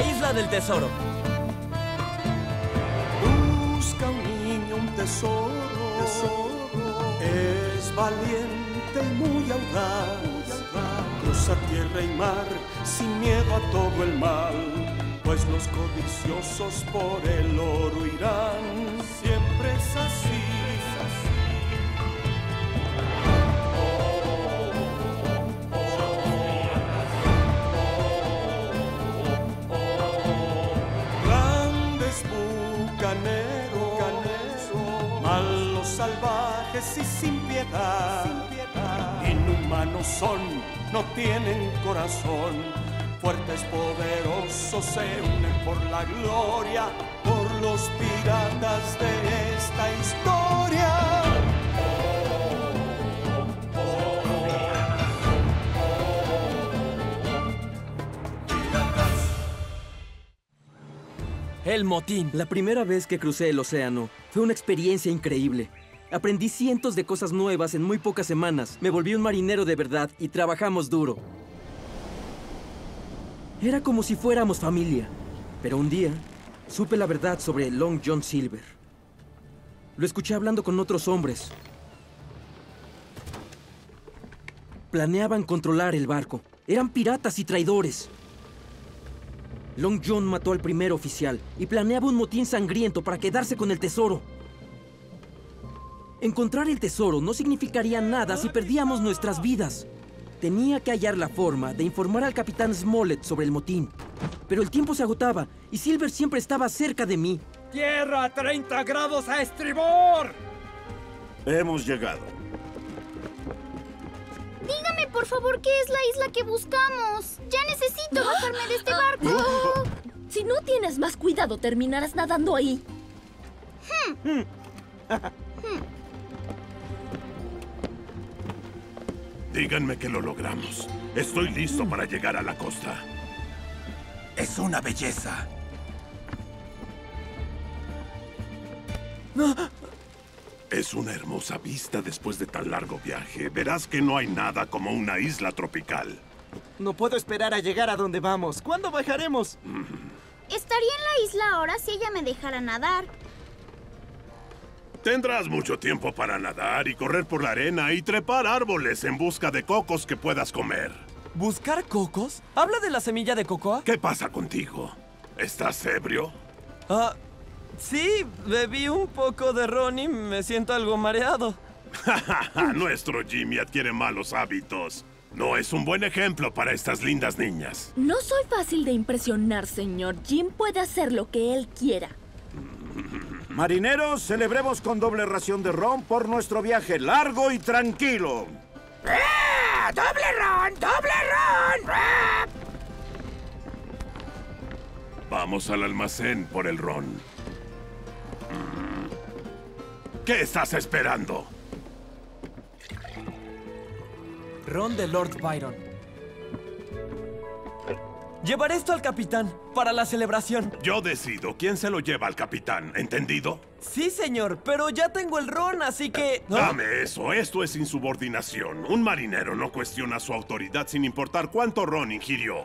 La Isla del Tesoro. Busca un niño un tesoro, tesoro. Es valiente y muy audaz. Cruza tierra y mar sin miedo a todo el mal, pues los codiciosos por el oro irán. Siempre es así. Salvajes y sin piedad, inhumanos son, no tienen corazón, fuertes, poderosos, se unen por la gloria, por los piratas de esta historia. El motín. La primera vez que crucé el océano fue una experiencia increíble. Aprendí cientos de cosas nuevas en muy pocas semanas. Me volví un marinero de verdad y trabajamos duro. Era como si fuéramos familia. Pero un día, supe la verdad sobre Long John Silver. Lo escuché hablando con otros hombres. Planeaban controlar el barco. Eran piratas y traidores. Long John mató al primer oficial y planeaba un motín sangriento para quedarse con el tesoro. Encontrar el tesoro no significaría nada si perdíamos nuestras vidas. Tenía que hallar la forma de informar al capitán Smollett sobre el motín. Pero el tiempo se agotaba y Silver siempre estaba cerca de mí. ¡Tierra a 30 grados a estribor! Hemos llegado. Dígame, por favor, ¿qué es la isla que buscamos? ¡Ya necesito bajarme de este barco! Si no tienes más cuidado, terminarás nadando ahí. Díganme que lo logramos. Estoy listo para llegar a la costa. Es una belleza. Es una hermosa vista después de tan largo viaje. Verás que no hay nada como una isla tropical. No puedo esperar a llegar a donde vamos. ¿Cuándo bajaremos? Estaría en la isla ahora si ella me dejara nadar. Tendrás mucho tiempo para nadar y correr por la arena y trepar árboles en busca de cocos que puedas comer. ¿Buscar cocos? ¿Habla de la semilla de cocoa? ¿Qué pasa contigo? ¿Estás ebrio? Sí, bebí un poco de ron y me siento algo mareado. Nuestro Jimmy adquiere malos hábitos. No es un buen ejemplo para estas lindas niñas. No soy fácil de impresionar, señor. Jim puede hacer lo que él quiera. Marineros, celebremos con doble ración de ron por nuestro viaje largo y tranquilo. ¡Ah! ¡Doble ron! ¡Doble ron! ¡Ah! Vamos al almacén por el ron. ¿Qué estás esperando? Ron de Lord Byron. Llevaré esto al capitán, para la celebración. Yo decido quién se lo lleva al capitán, ¿entendido? Sí, señor, pero ya tengo el ron, así que... Dame eso, esto es insubordinación. Un marinero no cuestiona su autoridad sin importar cuánto ron ingirió.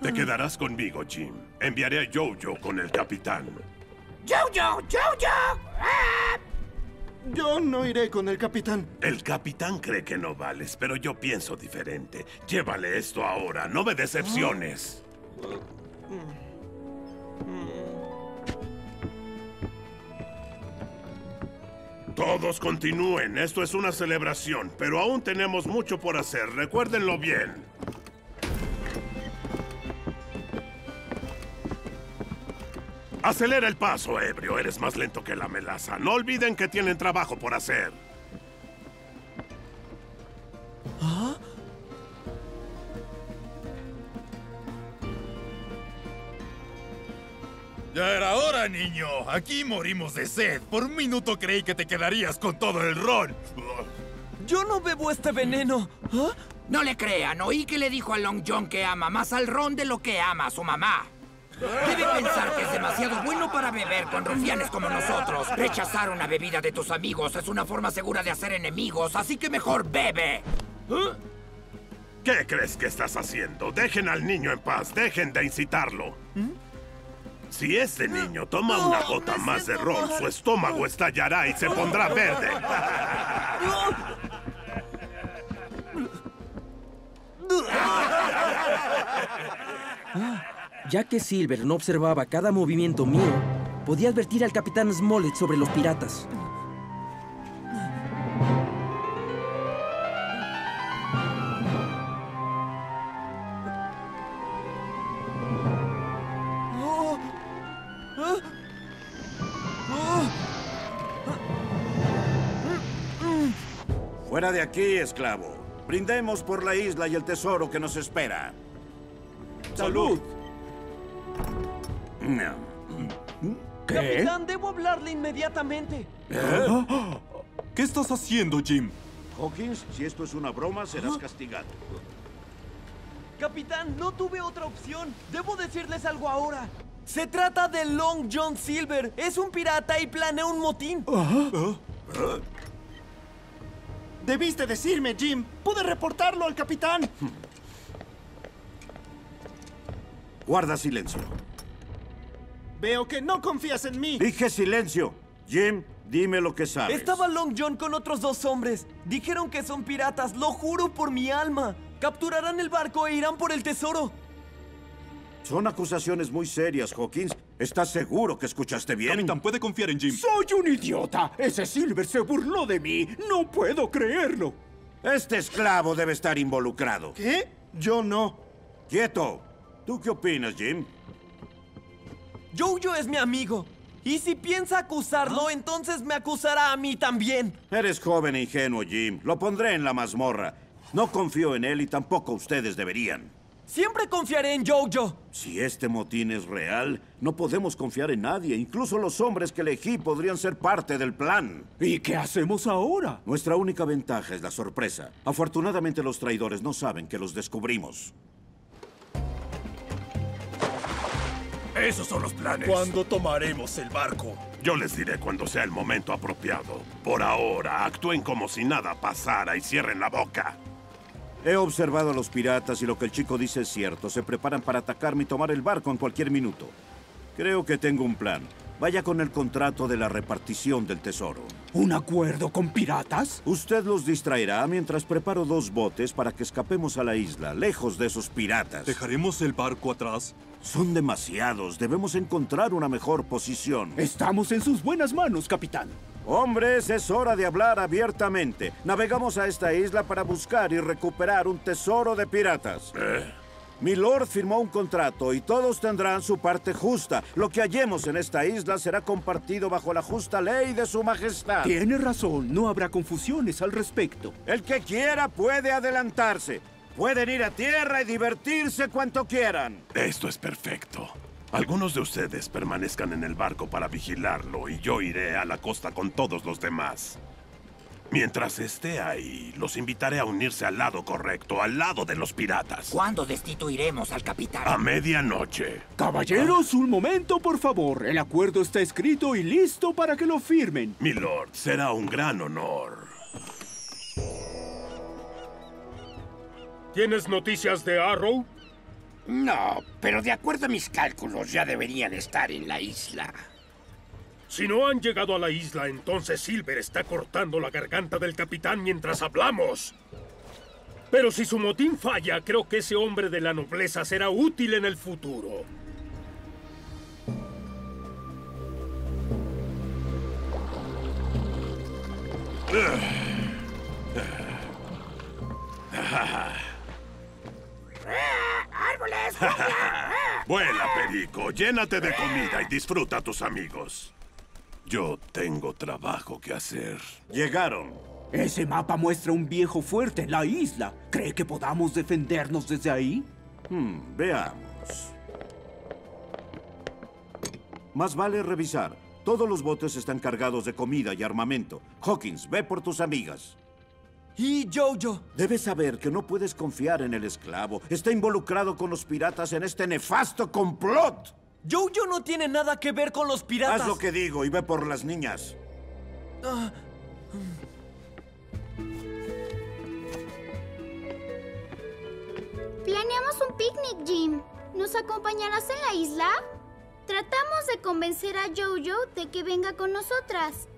Te quedarás conmigo, Jim. Enviaré a Jojo con el capitán. ¡Jojo! ¡Jojo! ¡Ah! Yo no iré con el capitán. El capitán cree que no vales, pero yo pienso diferente. Llévale esto ahora, no me decepciones. Todos continúen, esto es una celebración, pero aún tenemos mucho por hacer, recuérdenlo bien. Acelera el paso, ebrio. Eres más lento que la melaza. No olviden que tienen trabajo por hacer. ¿Ah? Ya era hora, niño. Aquí morimos de sed. Por un minuto creí que te quedarías con todo el ron. Yo no bebo este veneno. ¿Ah? No le crean. Oí que le dijo a Long John que ama más al ron de lo que ama a su mamá. Debe pensar que es demasiado bueno para beber con rufianes como nosotros. Rechazar una bebida de tus amigos es una forma segura de hacer enemigos, así que mejor bebe. ¿Qué crees que estás haciendo? Dejen al niño en paz, dejen de incitarlo. ¿Mm? Si este niño toma una gota más de ron, su estómago estallará y se pondrá verde. Ya que Silver no observaba cada movimiento mío, podía advertir al Capitán Smollett sobre los piratas. ¡Fuera de aquí, esclavo! Brindemos por la isla y el tesoro que nos espera. ¡Salud! ¿Qué? Capitán, debo hablarle inmediatamente. ¿Qué estás haciendo, Jim? Hawkins, si esto es una broma, serás castigado. Capitán, no tuve otra opción. Debo decirles algo ahora. Se trata de Long John Silver. Es un pirata y planea un motín. Debiste decirme, Jim. Pude reportarlo al capitán. Guarda silencio. Veo que no confías en mí. Dije silencio. Jim, dime lo que sabes. Estaba Long John con otros dos hombres. Dijeron que son piratas, lo juro por mi alma. Capturarán el barco e irán por el tesoro. Son acusaciones muy serias, Hawkins. ¿Estás seguro que escuchaste bien? Capitán, puede confiar en Jim. ¡Soy un idiota! ¡Ese Silver se burló de mí! ¡No puedo creerlo! Este esclavo debe estar involucrado. ¿Qué? Yo no. ¡Quieto! ¿Tú qué opinas, Jim? Jojo es mi amigo. Y si piensa acusarlo, entonces me acusará a mí también. Eres joven e ingenuo, Jim. Lo pondré en la mazmorra. No confío en él y tampoco ustedes deberían. Siempre confiaré en Jojo. Si este motín es real, no podemos confiar en nadie. Incluso los hombres que elegí podrían ser parte del plan. ¿Y qué hacemos ahora? Nuestra única ventaja es la sorpresa. Afortunadamente, los traidores no saben que los descubrimos. Esos son los planes. ¿Cuándo tomaremos el barco? Yo les diré cuando sea el momento apropiado. Por ahora, actúen como si nada pasara y cierren la boca. He observado a los piratas y lo que el chico dice es cierto. Se preparan para atacarme y tomar el barco en cualquier minuto. Creo que tengo un plan. Vaya con el contrato de la repartición del tesoro. ¿Un acuerdo con piratas? Usted los distraerá mientras preparo dos botes para que escapemos a la isla, lejos de esos piratas. ¿Dejaremos el barco atrás? Son demasiados. Debemos encontrar una mejor posición. Estamos en sus buenas manos, capitán. Hombres, es hora de hablar abiertamente. Navegamos a esta isla para buscar y recuperar un tesoro de piratas. Mi lord firmó un contrato y todos tendrán su parte justa. Lo que hallemos en esta isla será compartido bajo la justa ley de su majestad. Tiene razón, no habrá confusiones al respecto. El que quiera puede adelantarse. Pueden ir a tierra y divertirse cuanto quieran. Esto es perfecto. Algunos de ustedes permanezcan en el barco para vigilarlo y yo iré a la costa con todos los demás. Mientras esté ahí, los invitaré a unirse al lado correcto, al lado de los piratas. ¿Cuándo destituiremos al capitán? A medianoche. Caballeros, un momento, por favor. El acuerdo está escrito y listo para que lo firmen. Mi lord, será un gran honor. ¿Tienes noticias de Arrow? No, pero de acuerdo a mis cálculos, ya deberían estar en la isla. Si no han llegado a la isla, entonces Silver está cortando la garganta del capitán mientras hablamos. Pero si su motín falla, creo que ese hombre de la nobleza será útil en el futuro. ¡Árboles! Vuela, perico. Llénate de comida y disfruta a tus amigos. Yo tengo trabajo que hacer. Llegaron. Ese mapa muestra un viejo fuerte en la isla. ¿Cree que podamos defendernos desde ahí? Veamos. Más vale revisar. Todos los botes están cargados de comida y armamento. Hawkins, ve por tus amigas. Y Jojo. Debes saber que no puedes confiar en el esclavo. Está involucrado con los piratas en este nefasto complot. Jojo no tiene nada que ver con los piratas. Haz lo que digo y ve por las niñas. Haremos un picnic, Jim. ¿Nos acompañarás en la isla? Tratamos de convencer a Jojo de que venga con nosotras.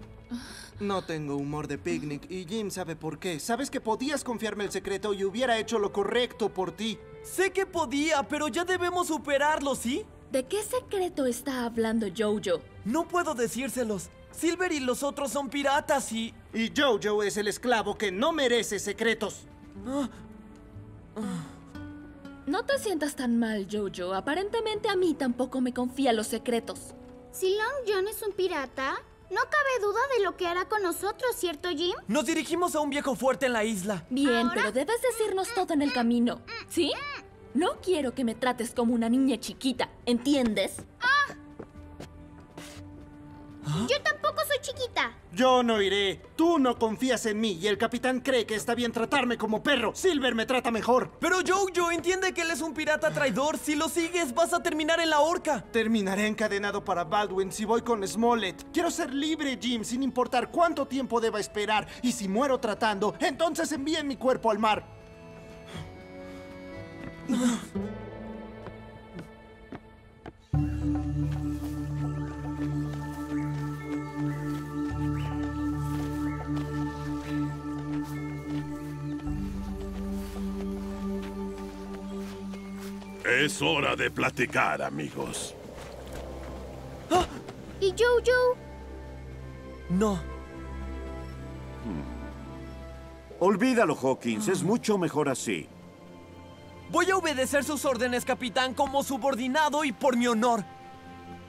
No tengo humor de picnic y Jim sabe por qué. Sabes que podías confiarme el secreto y hubiera hecho lo correcto por ti. Sé que podía, pero ya debemos superarlo, ¿sí? ¿De qué secreto está hablando Jojo? No puedo decírselos. Silver y los otros son piratas y... Y Jojo es el esclavo que no merece secretos. No te sientas tan mal, Jojo. Aparentemente a mí tampoco me confía los secretos. Si Long John es un pirata, no cabe duda de lo que hará con nosotros, ¿cierto, Jim? Nos dirigimos a un viejo fuerte en la isla. Bien, ¿ahora? Pero debes decirnos todo en el camino, ¿sí? No quiero que me trates como una niña chiquita, ¿entiendes? Yo tampoco soy chiquita. Yo no iré. Tú no confías en mí y el capitán cree que está bien tratarme como perro. Silver me trata mejor. Pero Jojo entiende que él es un pirata traidor. Si lo sigues, vas a terminar en la horca. Terminaré encadenado para Baldwin si voy con Smollett. Quiero ser libre, Jim, sin importar cuánto tiempo deba esperar. Y si muero tratando, entonces envíen mi cuerpo al mar. Es hora de platicar, amigos. ¿Y Jojo? No. Olvídalo, Hawkins. Es mucho mejor así. Voy a obedecer sus órdenes, capitán, como subordinado y por mi honor.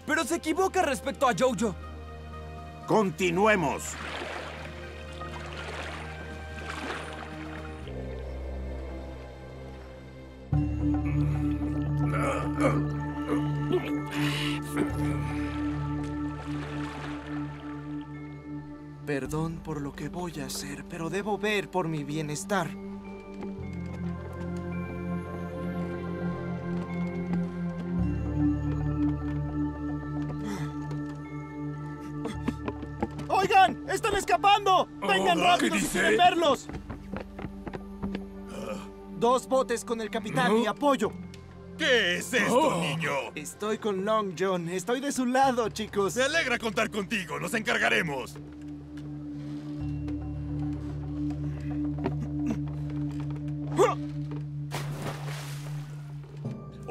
Pero se equivoca respecto a Jojo. Continuemos. Perdón por lo que voy a hacer, pero debo ver por mi bienestar. ¡Oigan! ¡Están escapando! ¡Vengan rápido si quieren verlos! Dos botes con el capitán y apoyo. ¿Qué es esto, niño? Estoy con Long John. Estoy de su lado, chicos. Me alegra contar contigo. Nos encargaremos.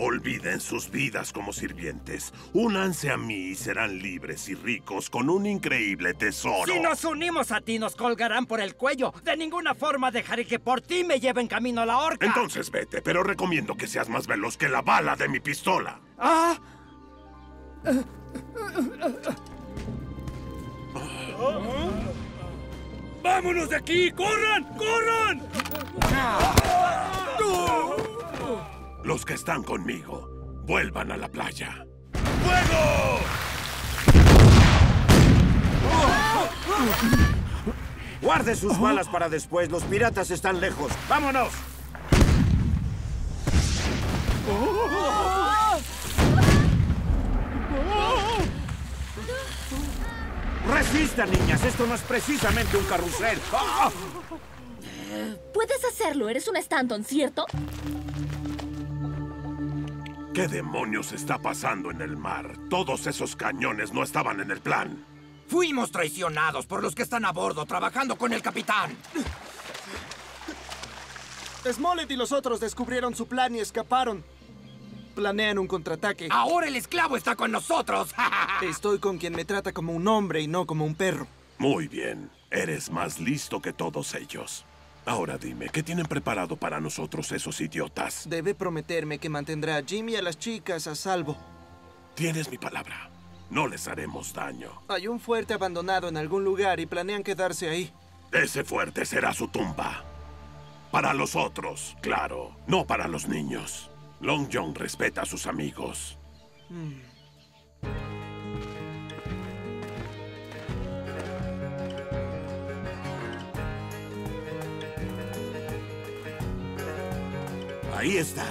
Olviden sus vidas como sirvientes. Únanse a mí y serán libres y ricos con un increíble tesoro. Si nos unimos a ti, nos colgarán por el cuello. De ninguna forma dejaré que por ti me lleven camino a la horca. Entonces vete, pero recomiendo que seas más veloz que la bala de mi pistola. ¡Vámonos de aquí! ¡Corran! ¡Corran! Los que están conmigo, vuelvan a la playa. ¡Fuego! Guarde sus balas para después. Los piratas están lejos. ¡Vámonos! ¡Resistan, niñas! Esto no es precisamente un carrusel. Puedes hacerlo. Eres un Stanton, ¿cierto? ¿Qué demonios está pasando en el mar? Todos esos cañones no estaban en el plan. Fuimos traicionados por los que están a bordo trabajando con el capitán. Smollett y los otros descubrieron su plan y escaparon. Planean un contraataque. ¡Ahora el esclavo está con nosotros! Estoy con quien me trata como un hombre y no como un perro. Muy bien. Eres más listo que todos ellos. Ahora dime, ¿qué tienen preparado para nosotros esos idiotas? Debe prometerme que mantendrá a Jim y a las chicas a salvo. Tienes mi palabra. No les haremos daño. Hay un fuerte abandonado en algún lugar y planean quedarse ahí. Ese fuerte será su tumba. Para los otros, claro. No para los niños. Long John respeta a sus amigos. Ahí está.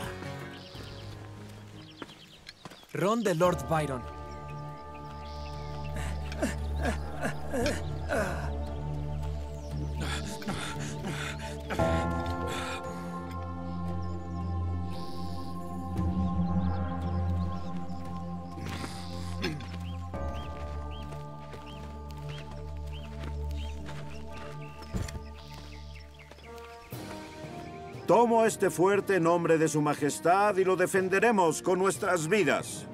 Ron de Lord Byron. Tomo este fuerte en nombre de su majestad y lo defenderemos con nuestras vidas.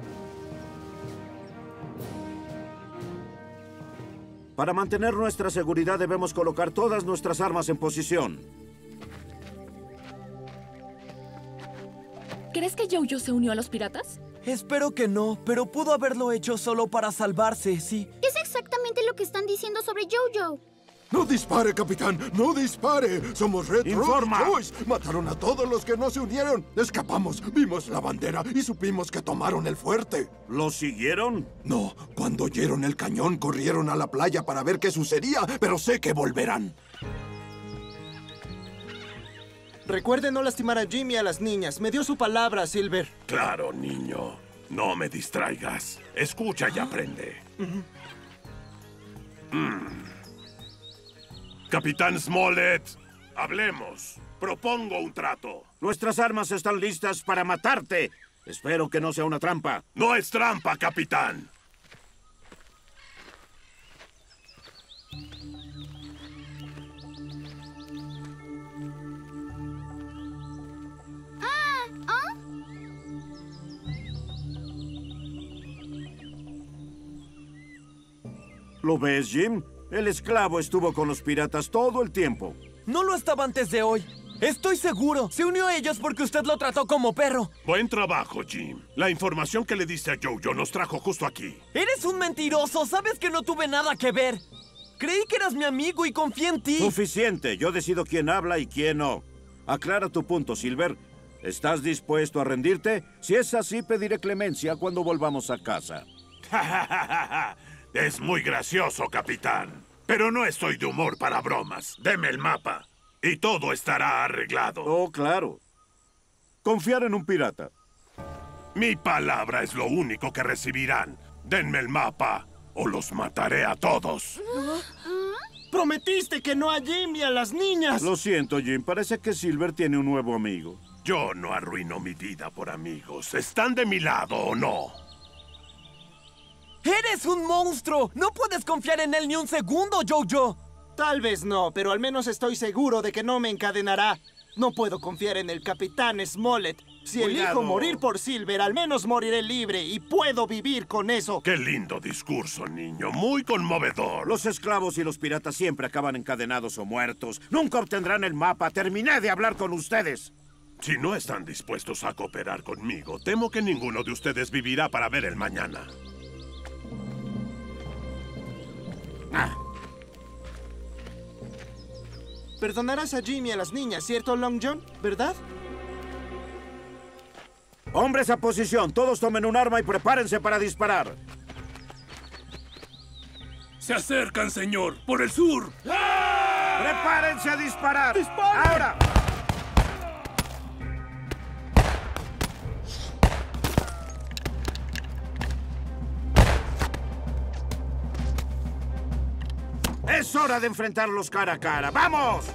Para mantener nuestra seguridad debemos colocar todas nuestras armas en posición. ¿Crees que Jojo se unió a los piratas? Espero que no, pero pudo haberlo hecho solo para salvarse, sí. ¿Qué es exactamente lo que están diciendo sobre Jojo? ¡No dispare, capitán! ¡No dispare! ¡Somos Red Royce! ¡Mataron a todos los que no se unieron! ¡Escapamos! ¡Vimos la bandera y supimos que tomaron el fuerte! ¿Los siguieron? No. Cuando oyeron el cañón, corrieron a la playa para ver qué sucedía, pero sé que volverán. Recuerde no lastimar a Jim y a las niñas. Me dio su palabra, Silver. Claro, niño. No me distraigas. Escucha y aprende. Capitán Smollett, hablemos. Propongo un trato. Nuestras armas están listas para matarte. Espero que no sea una trampa. No es trampa, capitán. ¿Lo ves, Jim? El esclavo estuvo con los piratas todo el tiempo. No lo estaba antes de hoy. Estoy seguro. Se unió a ellos porque usted lo trató como perro. Buen trabajo, Jim. La información que le diste a Jojo nos trajo justo aquí. Eres un mentiroso. Sabes que no tuve nada que ver. Creí que eras mi amigo y confié en ti. Suficiente. Yo decido quién habla y quién no. Aclara tu punto, Silver. ¿Estás dispuesto a rendirte? Si es así, pediré clemencia cuando volvamos a casa. Es muy gracioso, capitán. Pero no estoy de humor para bromas. Deme el mapa y todo estará arreglado. Oh, claro. Confiar en un pirata. Mi palabra es lo único que recibirán. Denme el mapa o los mataré a todos. Prometiste que no a Jim y a las niñas. Lo siento, Jim. Parece que Silver tiene un nuevo amigo. Yo no arruino mi vida por amigos. ¿Están de mi lado o no? ¡Eres un monstruo! ¡No puedes confiar en él ni un segundo, Jojo! Tal vez no, pero al menos estoy seguro de que no me encadenará. No puedo confiar en el Capitán Smollett. Si elijo morir por Silver, al menos moriré libre y puedo vivir con eso. ¡Qué lindo discurso, niño! ¡Muy conmovedor! Los esclavos y los piratas siempre acaban encadenados o muertos. ¡Nunca obtendrán el mapa! ¡Terminé de hablar con ustedes! Si no están dispuestos a cooperar conmigo, temo que ninguno de ustedes vivirá para ver el mañana. Perdonarás a Jim y a las niñas, ¿cierto, Long John? ¿Verdad? Hombres a posición. Todos tomen un arma y prepárense para disparar. Se acercan, señor. ¡Por el sur! ¡Ah! ¡Prepárense a disparar! ¡Disparen! ¡Ahora! Es hora de enfrentarlos cara a cara. ¡Vamos!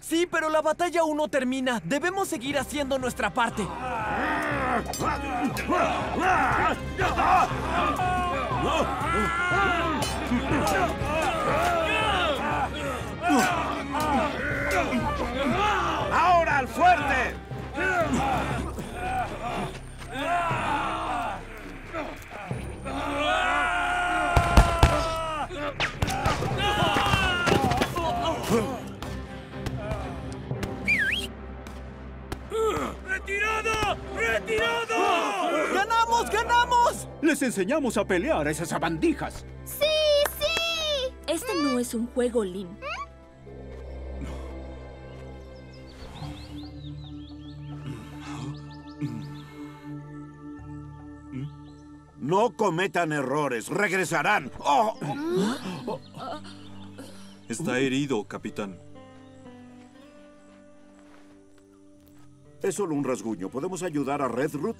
Sí, pero la batalla aún no termina. Debemos seguir haciendo nuestra parte. ¡Ahora al fuerte! ¡Retirado! ¡Ganamos, ganamos! Les enseñamos a pelear a esas abandijas. ¡Sí, sí! Este no es un juego, Lin. No cometan errores. Regresarán. Oh. Está herido, capitán. Es solo un rasguño. ¿Podemos ayudar a Redruth?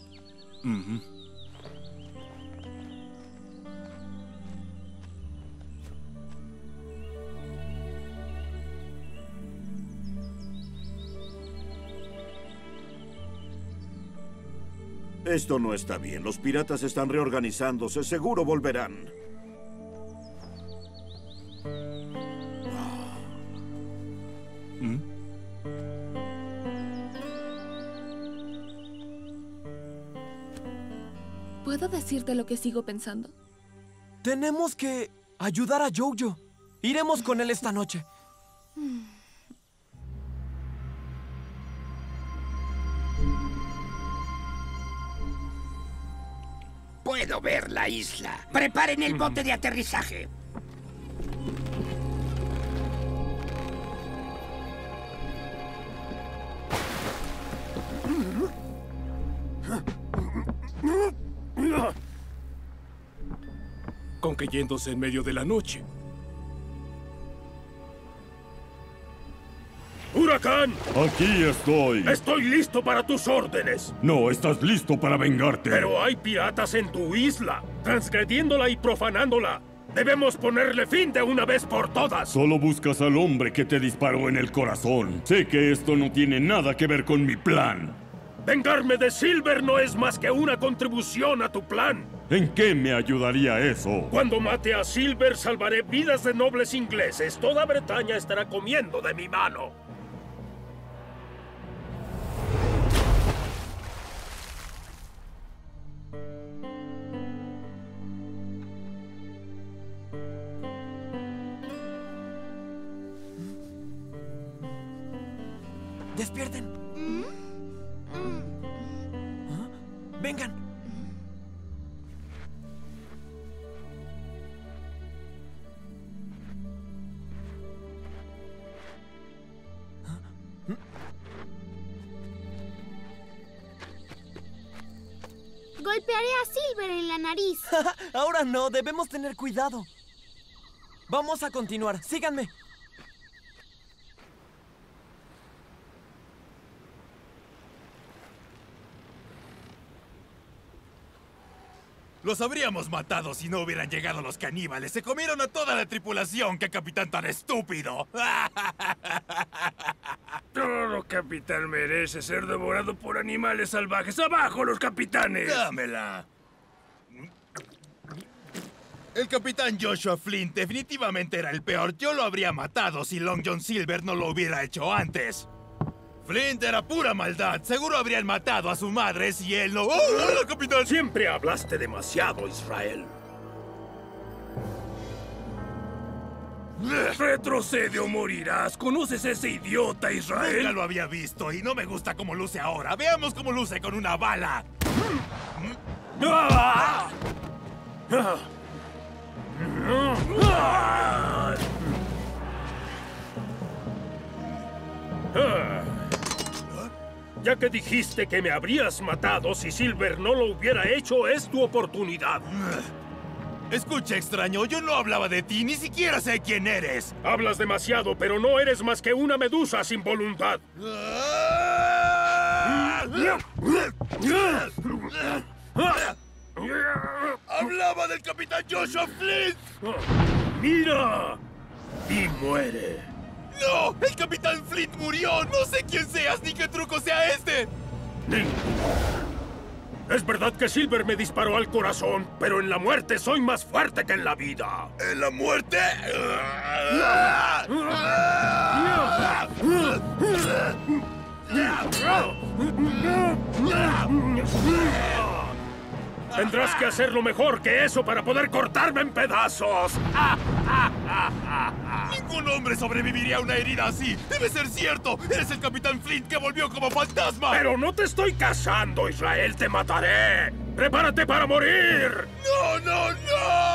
Esto no está bien. Los piratas están reorganizándose. Seguro volverán. ¿Puedo decirte lo que sigo pensando? Tenemos que ayudar a Jojo. Iremos con él esta noche. Puedo ver la isla. Preparen el bote de aterrizaje. Con que yéndose en medio de la noche. ¡Huracán! Aquí estoy. Estoy listo para tus órdenes. No, estás listo para vengarte. Pero hay piratas en tu isla, transgrediéndola y profanándola. Debemos ponerle fin de una vez por todas. Solo buscas al hombre que te disparó en el corazón. Sé que esto no tiene nada que ver con mi plan. Vengarme de Silver no es más que una contribución a tu plan. ¿En qué me ayudaría eso? Cuando mate a Silver, salvaré vidas de nobles ingleses. Toda Bretaña estará comiendo de mi mano. ¡Despierten! ¿Ah? ¡Vengan! ¿Ah? Golpearé a Silver en la nariz. Ahora no, debemos tener cuidado. Vamos a continuar, síganme. Los habríamos matado si no hubieran llegado los caníbales. Se comieron a toda la tripulación. ¡Qué capitán tan estúpido! Todo capitán merece ser devorado por animales salvajes. ¡Abajo los capitanes! ¡Dámela! El capitán Joshua Flint definitivamente era el peor. Yo lo habría matado si Long John Silver no lo hubiera hecho antes. Flint era pura maldad. Seguro habrían matado a su madre si él no... ¡Oh, hola, capitán! Siempre hablaste demasiado, Israel. Retrocede o morirás. ¿Conoces a ese idiota, Israel? Nunca lo había visto y no me gusta cómo luce ahora. Veamos cómo luce con una bala. Ya que dijiste que me habrías matado si Silver no lo hubiera hecho, es tu oportunidad. Escucha, extraño, yo no hablaba de ti, ni siquiera sé quién eres. Hablas demasiado, pero no eres más que una medusa sin voluntad. ¡Hablaba del capitán Joshua Flint! ¡Mira! Y muere. ¡No! ¡El capitán Flint murió! ¡No sé quién seas ni qué truco sea este! Es verdad que Silver me disparó al corazón, pero en la muerte soy más fuerte que en la vida. ¿En la muerte? Tendrás que hacerlo mejor que eso para poder cortarme en pedazos. Ningún hombre sobreviviría a una herida así. Debe ser cierto. Eres el capitán Flint que volvió como fantasma. Pero no te estoy cazando, Israel. Te mataré. Prepárate para morir. No, no, no.